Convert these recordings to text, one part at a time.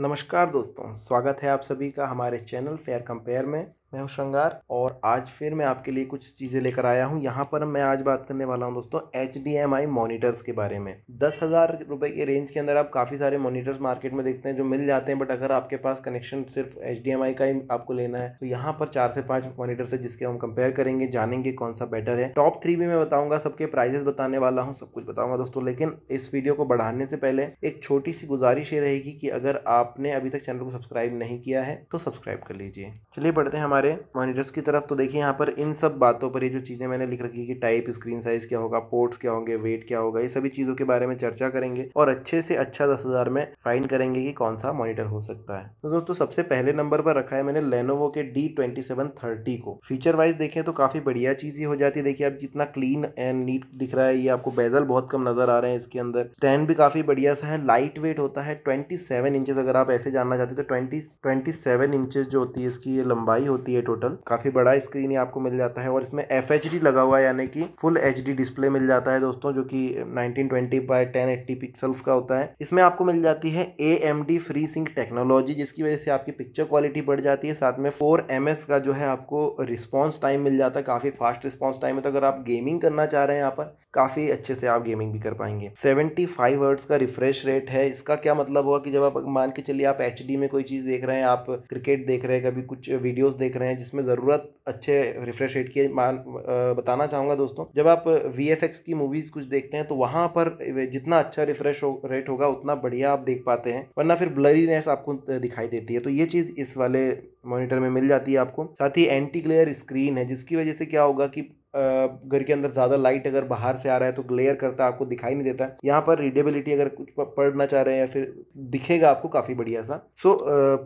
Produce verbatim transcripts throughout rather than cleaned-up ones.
नमस्कार दोस्तों, स्वागत है आप सभी का हमारे चैनल फेयर कंपेयर में। मैं हूं श्रृंगार और आज फिर मैं आपके लिए कुछ चीज़ें लेकर आया हूं। यहां पर मैं आज बात करने वाला हूं दोस्तों H D M I monitors के बारे में। दस हज़ार रुपये के रेंज के अंदर आप काफ़ी सारे मॉनिटर्स मार्केट में देखते हैं जो मिल जाते हैं, बट अगर आपके पास कनेक्शन सिर्फ एच डी एम आई का ही आपको लेना है तो यहाँ पर चार से पाँच मॉनिटर्स है जिसके हम कंपेयर करेंगे, जानेंगे कौन सा बेटर है। टॉप थ्री भी मैं बताऊँगा, सबके प्राइजेस बताने वाला हूँ, सब कुछ बताऊँगा दोस्तों। लेकिन इस वीडियो को बढ़ाने से पहले एक छोटी सी गुजारिश ये रहेगी कि अगर आपने अभी तक चैनल को सब्सक्राइब नहीं किया है तो सब्सक्राइब कर लीजिए। चलिए बढ़ते हैं मॉनिटर्स की तरफ। तो देखिए यहाँ पर इन सब बातों पर ये जो चीज़ें मैंने लिख रखी है कि टाइप, स्क्रीन साइज क्या होगा, पोर्ट्स क्या होंगे, वेट क्या होगा, ये सभी चीज़ों के बारे में चर्चा करेंगे और अच्छे से अच्छा दस हज़ार में फाइंड करेंगे कि कौन सा मॉनिटर हो सकता है। तो दोस्तों सबसे पहले नंबर पर रखा है मैंने लेनोवो के डी ट्वेंटी सेवन थर्टी को। फीचर वाइज देखें तो काफ़ी बढ़िया चीज़ ही हो जाती है। देखिए अब जितना क्लीन एंड नीट दिख रहा है, ये आपको बेजल बहुत कम नज़र आ रहे हैं इसके अंदर। स्टैंड भी काफ़ी बढ़िया सा है, लाइट वेट होता है। ट्वेंटी सेवन इंचज़ अगर आप ऐसे जानना चाहते तो ट्वेंटी ट्वेंटी सेवन इंचज़ जो होती है इसकी ये लंबाई होती है टोटल। काफी बड़ा स्क्रीन ही आपको मिल जाता है और इसमें एफ एच डी लगा हुआ है, यानी कि फुल एच डी डिस्प्ले मिल जाता है दोस्तों, जो कि nineteen twenty by ten eighty pixels का होता है। इसमें आपको मिल जाती है A M D FreeSync technology, जिसकी वजह से आपकी पिक्चर क्वालिटी बढ़ जाती है। साथ में फोर एम एस का जो है आपको रिस्पॉन्स टाइम मिल जाता है, काफी फास्ट रिस्पॉन्स टाइम है। तो अगर आप गेमिंग करना चाह रहे हैं यहाँ पर काफी अच्छे से आप गेमिंग भी कर पाएंगे। सेवेंटी फाइव हर्ट्ज का रिफ्रेश रेट है। इसका क्या मतलब हुआ कि जब आप मान के चलिए आप एच डी में कोई चीज देख रहे हैं, आप क्रिकेट देख रहे हैं, कभी कुछ वीडियोस देख रहे हैं जिसमें ज़रूरत अच्छे रिफ्रेश रेट की मान बताना चाहूँगा दोस्तों। जब आप वी एफ एक्स की मूवीज़ कुछ देखते हैं तो वहाँ पर जितना अच्छा रिफ्रेश हो, रेट होगा उतना बढ़िया आप देख पाते हैं, वरना फिर ब्लरीनेस आपको दिखाई देती है। तो ये चीज़ इस वाले मॉनिटर में मिल जाती है आपको। साथ ही एंटी ग्लेयर स्क्रीन है, जिसकी वजह से क्या होगा कि घर के अंदर ज़्यादा लाइट अगर बाहर से आ रहा है तो ग्लेयर करता है, आपको दिखाई नहीं देता है। यहाँ पर रीडेबिलिटी अगर कुछ पढ़ना चाह रहे हैं या फिर दिखेगा आपको काफ़ी बढ़िया सा। सो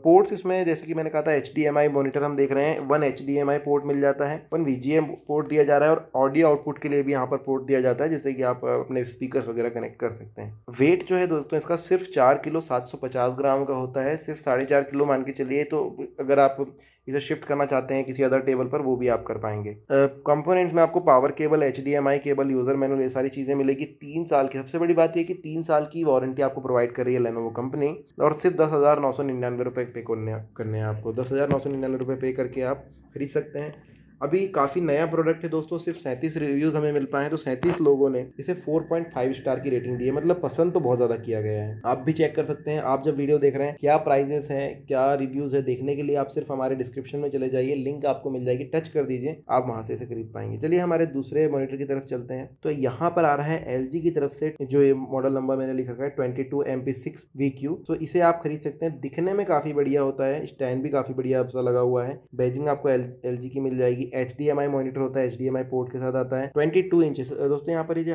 पोर्ट्स इसमें जैसे कि मैंने कहा था H D M I monitor हम देख रहे हैं, one H D M I port मिल जाता है, one V G A port दिया जा रहा है और ऑडियो आउटपुट के लिए भी यहाँ पर पोर्ट दिया जाता है, जिससे कि आप अपने स्पीकर वगैरह कनेक्ट कर सकते हैं। वेट जो है दोस्तों इसका सिर्फ चार किलो सात सौ पचास ग्राम का होता है, सिर्फ साढ़े चार किलो मान के चलिए। तो अगर आप इसे शिफ्ट करना चाहते हैं किसी अदर टेबल पर वो भी आप कर पाएंगे। कंपोनेंट्स में आपको power cable, H D M I cable, user manual, ये सारी चीज़ें मिलेगी। तीन साल की, सबसे बड़ी बात यह कि तीन साल की वारंटी आपको प्रोवाइड कर रही है लेनोवो कंपनी और सिर्फ दस हज़ार नौ सौ निन्यानवे रुपये पे करने हैं आपको। दस हज़ार नौ सौ निन्यानवे रुपये पे करके आप खरीद सकते हैं। अभी काफ़ी नया प्रोडक्ट है दोस्तों, सिर्फ सैंतीस रिव्यूज़ हमें मिल पाए हैं, तो सैंतीस लोगों ने इसे फोर पॉइंट फाइव स्टार की रेटिंग दी है। मतलब पसंद तो बहुत ज़्यादा किया गया है। आप भी चेक कर सकते हैं, आप जब वीडियो देख रहे हैं क्या प्राइजेस हैं, क्या रिव्यूज़ है। देखने के लिए आप सिर्फ हमारे डिस्क्रिप्शन में चले जाइए, लिंक आपको मिल जाएगी, टच कर दीजिए, आप वहाँ से इसे खरीद पाएंगे। चलिए हमारे दूसरे मॉनिटर की तरफ चलते हैं। तो यहाँ पर आ रहा है एल जी की तरफ से जो ये मॉडल नंबर मैंने लिख रखा है twenty two M P six V Q. तो इसे आप खरीद सकते हैं, दिखने में काफ़ी बढ़िया होता है, स्टैंड भी काफ़ी बढ़िया आपका लगा हुआ है। बैजिंग आपको एल जी की मिल जाएगी। H D M I monitor होता है, H D M I port के साथ आता है। बाईस इंचेस दोस्तों यहाँ पर ये जो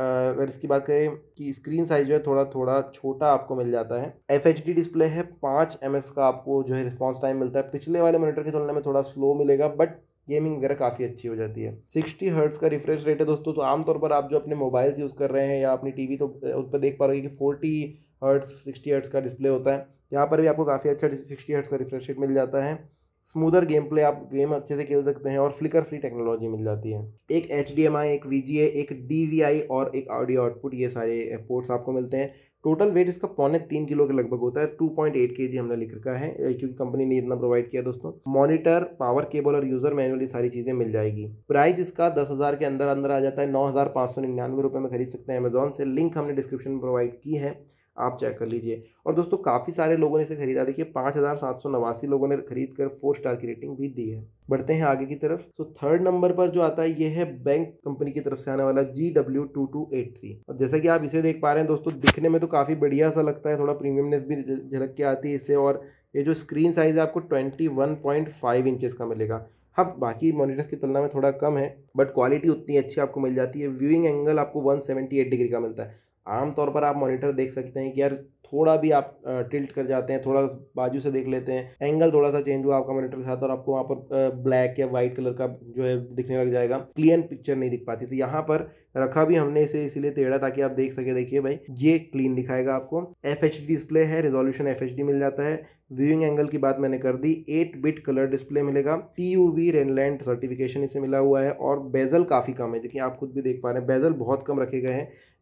अगर इसकी बात करें कि स्क्रीन साइज जो है थोड़ा थोड़ा छोटा आपको मिल जाता है। एफ एच डी डिस्प्ले है, पाँच एम एस का आपको जो है रिस्पॉन्स टाइम मिलता है। पिछले वाले मॉनिटर की तुलना में थोड़ा स्लो मिलेगा, बट गेमिंग वगैरह काफ़ी अच्छी हो जाती है। सिक्सटी हर्ट्स का रिफ्रेश रेट है दोस्तों। तो आमतौर पर आप जो अपने मोबाइल्स यूज़ कर रहे हैं या अपनी टीवी, तो उस पर देख पा रहे हो कि फोर्टी हर्ट्स सिक्सटी हर्ट्स का डिस्प्ले होता है। यहाँ पर भी आपको काफ़ी अच्छा सिक्सटी हर्ट्स का रिफ्रेश रेट मिल जाता है। स्मूदर गेम प्ले, आप गेम अच्छे से खेल सकते हैं और फ्लिकर फ्री टेक्नोलॉजी मिल जाती है। एक एच डी एम आई, एक वी जी ए, एक डी वी आई और एक ऑडियो आउटपुट, ये सारे पोर्ट्स आपको मिलते हैं। टोटल वेट इसका पौने तीन किलो के लगभग होता है, टू पॉइंट एट केजी हमने लिख रखा है क्योंकि कंपनी ने इतना प्रोवाइड किया दोस्तों। मॉनिटर, पावर केबल और यूज़र मैनुअल, ये सारी चीज़ें मिल जाएगी। प्राइस इसका दस हज़ार के अंदर अंदर आ जाता है, नौ हज़ार पाँच सौ निन्यानवे रुपये में खरीद सकते हैं अमेजोन से। लिंक हमने डिस्क्रिप्शन में प्रोवाइड की है, आप चेक कर लीजिए। और दोस्तों काफ़ी सारे लोगों ने इसे खरीदा, देखिए पाँच हज़ार सात सौ नवासी लोगों ने खरीद कर फोर स्टार की रेटिंग भी दी है। बढ़ते हैं आगे की तरफ। तो थर्ड नंबर पर जो आता है ये है बैंक कंपनी की तरफ से आने वाला G W two two eight three. और जैसा कि आप इसे देख पा रहे हैं दोस्तों, दिखने में तो काफ़ी बढ़िया सा लगता है, थोड़ा प्रीमियमनेस भी झलक के आती है इससे। और ये जो स्क्रीन साइज़ है आपको twenty one point five inches का मिलेगा। अब बाकी मॉनिटर्स की तुलना में थोड़ा कम है, बट क्वालिटी उतनी अच्छी आपको मिल जाती है। व्यूइंग एंगल आपको वन सेवेंटी एट डिग्री का मिलता है। आमतौर पर आप मॉनिटर देख सकते हैं कि यार थोड़ा भी आप टिल्ट कर जाते हैं, थोड़ा बाजू से देख लेते हैं, एंगल थोड़ा सा चेंज हुआ आपका मॉनिटर के साथ और आपको वहाँ पर ब्लैक या वाइट कलर का जो है दिखने लग जाएगा, क्लियर पिक्चर नहीं दिख पाती। तो यहाँ पर रखा भी हमने इसे इसीलिए टेढ़ा ताकि आप देख सके। देखिए भाई ये क्लीन दिखाएगा आपको। एफ एच डी डिस्प्ले है, रिजोल्यूशन एफ एच डी मिल जाता है। व्यूइंग एंगल की बात मैंने कर दी, एट बिट कलर डिस्प्ले मिलेगा, टीयूवी रेनलैंड सर्टिफिकेशन इसे मिला हुआ है और बेजल काफ़ी कम है, देखिए आप खुद भी देख पा रहे हैं बेजल बहुत कम रखे गए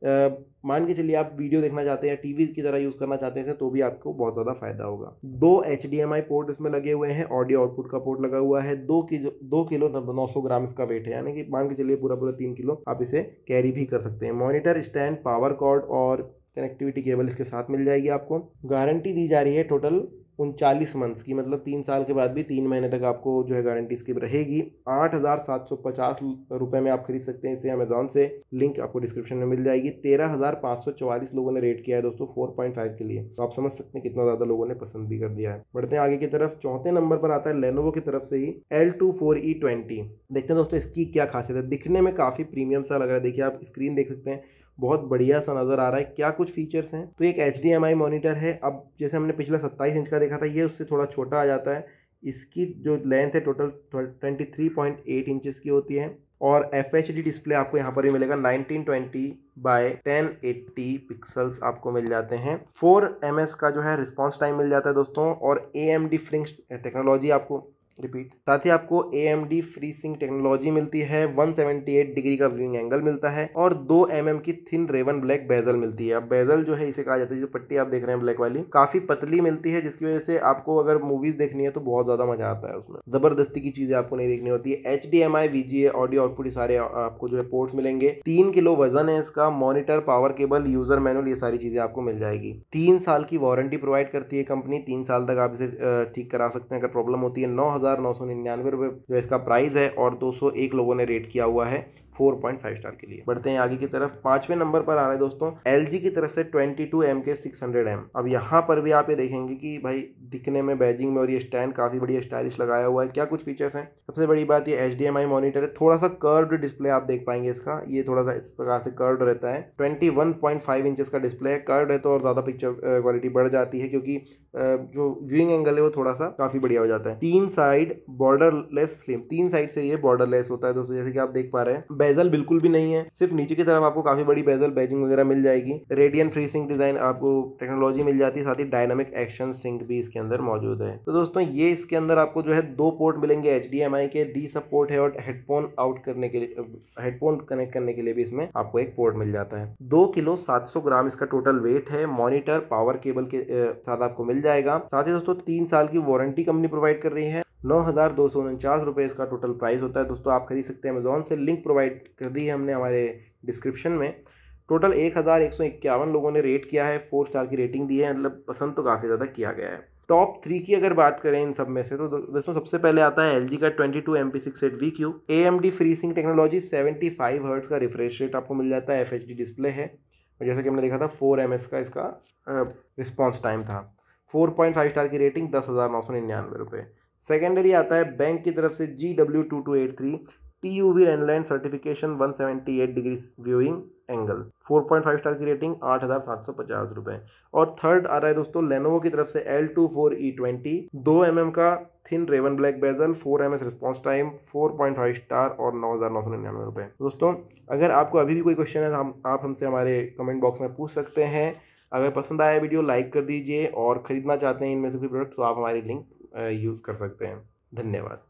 हैं। मान के चलिए आप वीडियो देखना चाहते हैं, टीवी की तरह यूज़ करना चाहते हैं तो भी आपको बहुत ज़्यादा फायदा होगा। दो H D M I port इसमें लगे हुए हैं, ऑडियो आउटपुट का पोर्ट लगा हुआ है, दो किलो दो किलो नौ सौ ग्राम इसका वेट है, यानी कि मान के चलिए पूरा पूरा तीन किलो आप इसे कैरी भी कर सकते हैं। मॉनिटर स्टैंड, पावर कॉर्ड और कनेक्टिविटी केबल इसके साथ मिल जाएगी आपको। गारंटी दी जा रही है टोटल उनचालीस मंथ्स की, मतलब तीन साल के बाद भी तीन महीने तक आपको जो है गारंटी इसकी रहेगी। आठ हज़ार सात सौ पचास रुपये में आप खरीद सकते हैं इसे अमेज़ॉन से, लिंक आपको डिस्क्रिप्शन में मिल जाएगी। तेरह हज़ार पाँच सौ चौवालीस लोगों ने रेट किया है दोस्तों चार पॉइंट फाइव के लिए, तो आप समझ सकते हैं कितना ज़्यादा लोगों ने पसंद भी कर दिया है। बढ़ते हैं आगे की तरफ, चौथे नंबर पर आता है लेनोवो की तरफ से ही L two four E twenty. देखते हैं दोस्तों इसकी क्या खासियत है, दिखने में काफ़ी प्रीमियम सा लग रहा है, देखिए आप स्क्रीन देख सकते हैं बहुत बढ़िया सा नज़र आ रहा है। क्या कुछ फीचर्स हैं, तो एक H D M I monitor है, अब जैसे हमने पिछला सत्ताईस इंच का देखा था ये उससे थोड़ा छोटा आ जाता है, इसकी जो लेंथ है total twenty three point eight inches की होती है और एफ एच डी डिस्प्ले आपको यहाँ पर ही मिलेगा, nineteen twenty by ten eighty pixels आपको मिल जाते हैं। फोर एम एस का जो है रिस्पॉन्स टाइम मिल जाता है दोस्तों, और A M D FreeSync technology आपको रिपीट साथ ही आपको A M D FreeSync technology मिलती है, एक सौ अठहत्तर डिग्री का व्यूइंग एंगल मिलता है और दो एम एम की थिन रेवन ब्लैक बेजल मिलती है। अब बेजल जो है इसे कहा जाता है, जो पट्टी आप देख रहे हैं ब्लैक वाली काफ़ी पतली मिलती है, जिसकी वजह से आपको अगर मूवीज़ देखनी है तो बहुत ज़्यादा मज़ा आता है, उसमें ज़बरदस्ती की चीज़ें आपको नहीं देखनी होती है। H D M I, V G A, audio output सारे आपको जो है पोर्ट्स मिलेंगे, तीन किलो वजन है इसका, monitor, power cable, user manual ये सारी चीज़ें आपको मिल जाएगी। तीन साल की वारंटी प्रोवाइड करती है कंपनी, तीन साल तक आप इसे ठीक करा सकते हैं अगर प्रॉब्लम होती है। नौ नौ सौ निन्यानवे रुपये जो इसका प्राइस है और दो सौ एक लोगों ने रेट किया हुआ है चार पॉइंट फाइव स्टार के लिए। बढ़ते हैं आगे की तरफ, पांचवें नंबर पर आ रहे हैं दोस्तों एल जी की तरफ से बाईस एम के छह सौ एम। अब यहाँ पर भी आप ये देखेंगे कि भाई दिखने में बैजिंग में और ये स्टैंड काफ़ी बढ़िया स्टाइलिश लगाया हुआ है। क्या कुछ फीचर्स हैं, सबसे बड़ी बात ये H D M I monitor है, थोड़ा सा कर्व्ड डिस्प्ले आप देख पाएंगे इसका, ये थोड़ा सा इस प्रकार से कर्व्ड रहता है, twenty one point five inches का डिस्प्ले है, कर्व्ड है तो और ज़्यादा पिक्चर क्वालिटी बढ़ जाती है क्योंकि जो व्यूइंग एंगल है वो थोड़ा सा काफ़ी बढ़िया हो जाता है। तीन साइड बॉर्डरलेस स्लिम, तीन साइड से ये बॉर्डरलेस होता है दोस्तों, जैसे कि आप देख पा रहे हैं बेजल बिल्कुल भी नहीं है, सिर्फ नीचे की तरफ आपको काफ़ी बड़ी बेजल बैजिंग वगैरह मिल जाएगी। रेडियन FreeSync डिज़ाइन आपको टेक्नोलॉजी मिल जाती है, साथ ही डायनामिक एक्शन सिंक भी इसके अंदर मौजूद है। तो दोस्तों ये इसके अंदर आपको जो है दो पोर्ट मिलेंगे एच डी एम आई के, डी सपोर्ट है और हेडफोन आउट करने के लिए, हेडफोन कनेक्ट करने के लिए भी इसमें आपको एक पोर्ट मिल जाता है। दो किलो सात सौ ग्राम इसका टोटल वेट है, मॉनिटर पावर केबल के साथ आपको मिल जाएगा, साथ ही दोस्तों तीन साल की वारंटी कंपनी प्रोवाइड कर रही है। नौ हज़ार दो सौ उनचास रुपये इसका टोटल प्राइस होता है दोस्तों, आप खरीद सकते हैं अमेज़ॉन से, लिंक प्रोवाइड कर दी है हमने हमारे डिस्क्रिप्शन में। टोटल एक हज़ार एक सौ इक्यावन लोगों ने रेट किया है, फोर स्टार की रेटिंग दी है, मतलब पसंद तो काफ़ी ज़्यादा किया गया है। टॉप थ्री की अगर बात करें इन सब में से तो दोस्तों सबसे पहले आता है एल जी का बाईस M P six eight V Q, A M D FreeSync technology, पचहत्तर हर्ट्ज़ का रिफ्रेश रेट आपको मिल जाता है, एफ एच डी डिस्प्ले है और जैसा कि हमने देखा था फोर एम एस का इसका रिस्पॉन्स टाइम था, फोर पॉइंट फाइव स्टार की रेटिंग, दस हज़ार नौ सौ निन्यानवे रुपये। सेकेंडरी आता है बैंक की तरफ से G W two two eight three, T U V Rheinland certification, एक सौ अठहत्तर डिग्री व्यूइंग एंगल, चार पॉइंट फाइव स्टार की रेटिंग, आठ हज़ार सात सौ पचास रुपये। और थर्ड आ रहा है दोस्तों Lenovo की तरफ से L two four E twenty, दो एम एम का thin raven black bezel, four M S response time, चार पॉइंट फाइव स्टार और नौ हज़ार नौ सौ निन्यानवे रुपये। दोस्तों अगर आपको अभी भी कोई क्वेश्चन है हम आप हमसे हमारे कमेंट बॉक्स में पूछ सकते हैं। अगर पसंद आया वीडियो लाइक कर दीजिए और ख़रीदना चाहते हैं इनमें से कोई प्रोडक्ट तो आप हमारी लिंक यूज़ कर सकते हैं। धन्यवाद।